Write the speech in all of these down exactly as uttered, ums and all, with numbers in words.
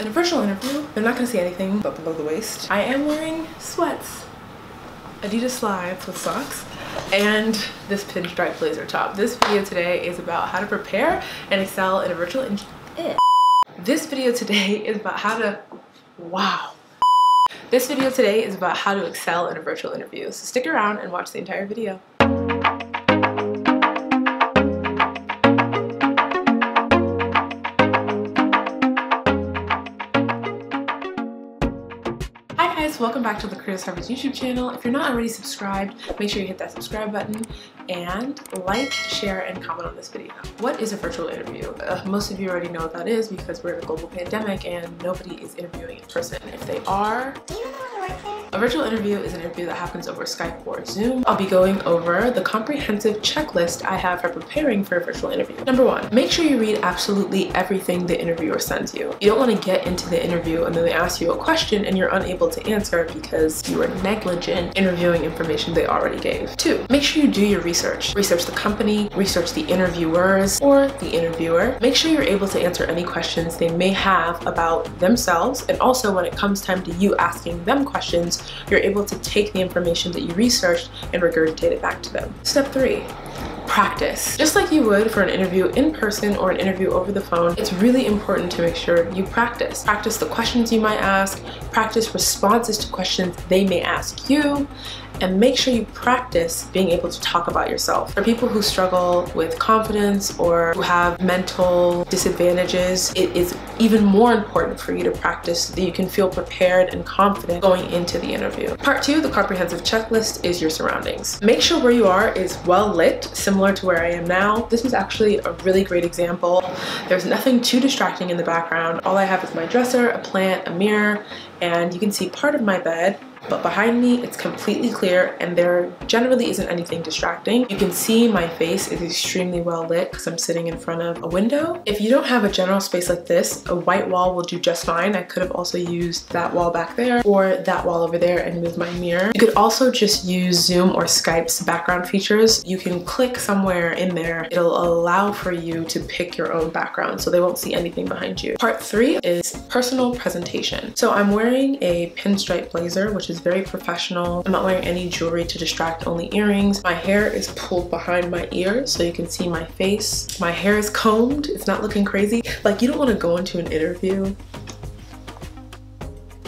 in a virtual interview. They're not gonna see anything but below the waist. I am wearing sweats, Adidas slides with socks, and this pinstripe blazer top. This video today is about how to prepare and excel in a virtual interview. This video today is about how to, wow. This video today is about how to excel in a virtual interview. So stick around and watch the entire video. Welcome back to the Career Savage YouTube channel. If you're not already subscribed, make sure you hit that subscribe button and like, share, and comment on this video. What is a virtual interview? Uh, most of you already know what that is because we're in a global pandemic and nobody is interviewing in person. If they are, do you want to work there? A virtual interview is an interview that happens over Skype or Zoom. I'll be going over the comprehensive checklist I have for preparing for a virtual interview. Number one, make sure you read absolutely everything the interviewer sends you. You don't want to get into the interview and then they ask you a question and you're unable to answer because you were negligent in reviewing information they already gave. Two, make sure you do your research. Research the company, research the interviewers or the interviewer. Make sure you're able to answer any questions they may have about themselves, and also when it comes time to you asking them questions, you're able to take the information that you researched and regurgitate it back to them. Step three, practice. Just like you would for an interview in person or an interview over the phone, it's really important to make sure you practice. Practice the questions you might ask, practice responses to questions they may ask you, and make sure you practice being able to talk about yourself. For people who struggle with confidence or who have mental disadvantages, it is even more important for you to practice so that you can feel prepared and confident going into the interview. Part two, the comprehensive checklist, is your surroundings. Make sure where you are is well lit, similar to where I am now. This is actually a really great example. There's nothing too distracting in the background. All I have is my dresser, a plant, a mirror, and you can see part of my bed. But behind me, it's completely clear and there generally isn't anything distracting. You can see my face is extremely well lit because I'm sitting in front of a window. If you don't have a general space like this, a white wall will do just fine. I could have also used that wall back there or that wall over there and moved my mirror. You could also just use Zoom or Skype's background features. You can click somewhere in there. It'll allow for you to pick your own background so they won't see anything behind you. Part three is personal presentation. So I'm wearing a pinstripe blazer, which is very professional. I'm not wearing any jewelry to distract, only earrings. My hair is pulled behind my ear so you can see my face. My hair is combed, it's not looking crazy. Like, you don't want to go into an interview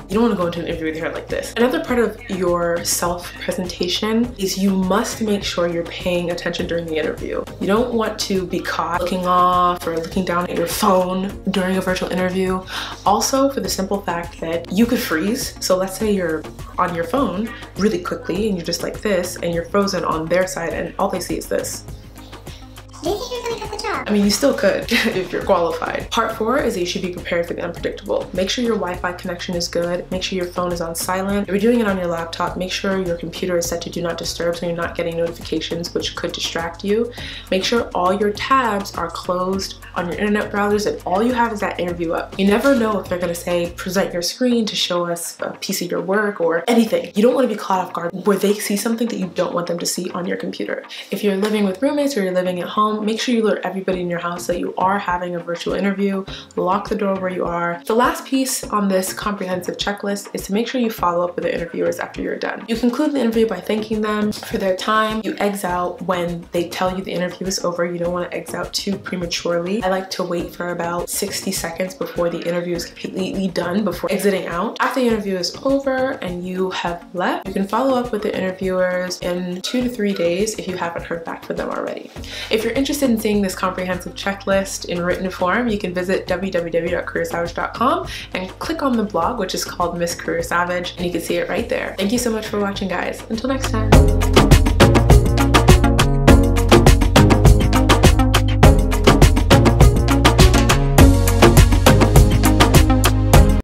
You don't want to go into an interview with your hair like this. Another part of your self-presentation is you must make sure you're paying attention during the interview. You don't want to be caught looking off or looking down at your phone during a virtual interview. Also, for the simple fact that you could freeze. So let's say you're on your phone really quickly and you're just like this and you're frozen on their side and all they see is this. Do you think you're gonna get the job? I mean, you still could if you're qualified. Part four is that you should be prepared for the unpredictable. Make sure your Wi-Fi connection is good. Make sure your phone is on silent. If you're doing it on your laptop, make sure your computer is set to do not disturb so you're not getting notifications which could distract you. Make sure all your tabs are closed on your internet browsers and all you have is that interview up. You never know if they're gonna say, present your screen to show us a piece of your work or anything. You don't wanna be caught off guard where they see something that you don't want them to see on your computer. If you're living with roommates or you're living at home, make sure you alert everybody in your house that you are having a virtual interview. Lock the door where you are. The last piece on this comprehensive checklist is to make sure you follow up with the interviewers after you're done. You conclude the interview by thanking them for their time. You exit out when they tell you the interview is over. You don't want to exit out too prematurely. I like to wait for about sixty seconds before the interview is completely done before exiting out. After the interview is over and you have left, you can follow up with the interviewers in two to three days if you haven't heard back from them already. If you're interested in seeing this comprehensive checklist in written form, you can visit w w w dot career savage dot com and click on the blog, which is called Miss Career Savage, and you can see it right there. Thank you so much for watching, guys. Until next time.